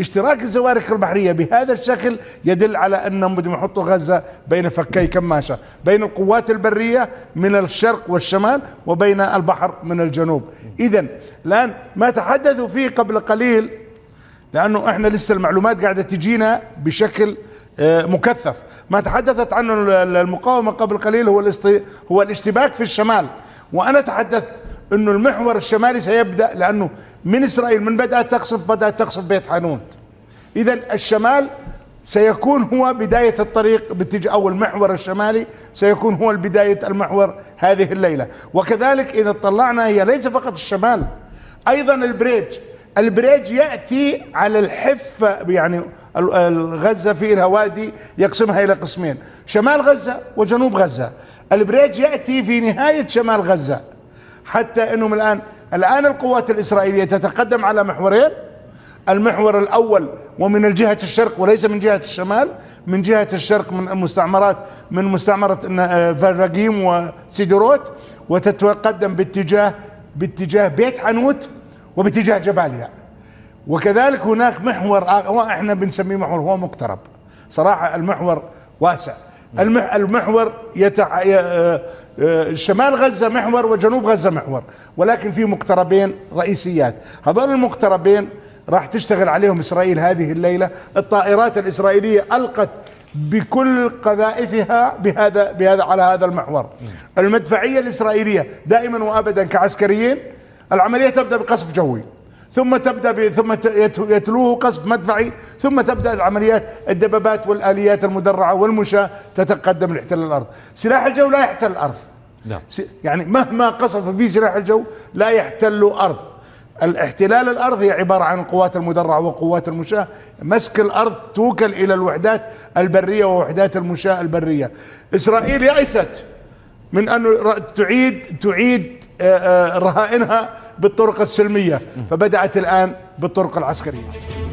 اشتراك الزوارق البحرية بهذا الشكل يدل على أنهم بدهم يحطوا غزة بين فكي كماشة، بين القوات البرية من الشرق والشمال وبين البحر من الجنوب. إذن الآن ما تحدثوا فيه قبل قليل، لأنه إحنا لسه المعلومات قاعدة تجينا بشكل مكثف، ما تحدثت عنه المقاومة قبل قليل هو الاشتباك في الشمال. وأنا تحدثت أنه المحور الشمالي سيبدأ، لأنه من إسرائيل من بدأت تقصف بيت حانون. إذن الشمال سيكون هو بداية الطريق باتجاه، أو المحور الشمالي سيكون هو بداية المحور هذه الليلة. وكذلك إذا طلعنا هي ليس فقط الشمال، أيضا البريج يأتي على الحفة، يعني غزة في الهوادي يقسمها إلى قسمين، شمال غزة وجنوب غزة. البريج يأتي في نهاية شمال غزة، حتى أنهم الآن القوات الإسرائيلية تتقدم على محورين، المحور الأول ومن الجهة الشرق وليس من جهة الشمال، من جهة الشرق من المستعمرات، من مستعمرة فالرقيم وسيدروت، وتتقدم باتجاه بيت حانوت وباتجاه جباليا. وكذلك هناك محور احنا بنسميه محور، هو مقترب صراحة، المحور واسع. المحور شمال غزة محور وجنوب غزة محور، ولكن في مقتربين رئيسيات. هذول المقتربين راح تشتغل عليهم إسرائيل هذه الليلة. الطائرات الإسرائيلية ألقت بكل قذائفها بهذا على هذا المحور. المدفعية الإسرائيلية دائما وأبدا كعسكريين العملية تبدأ بقصف جوي، ثم ثم يتلوه قصف مدفعي، ثم تبدأ العمليات، الدبابات والآليات المدرعة والمشاة تتقدم لاحتلال الأرض. سلاح الجو لا يحتل الأرض، لا. يعني مهما قصف في سلاح الجو لا يحتل أرض. الاحتلال الأرض هي عبارة عن القوات المدرعة وقوات المشاة، مسك الأرض توكل إلى الوحدات البرية ووحدات المشاة البرية. إسرائيل يأست من أن تعيد رهائنها بالطرق السلمية، فبدأت الآن بالطرق العسكرية.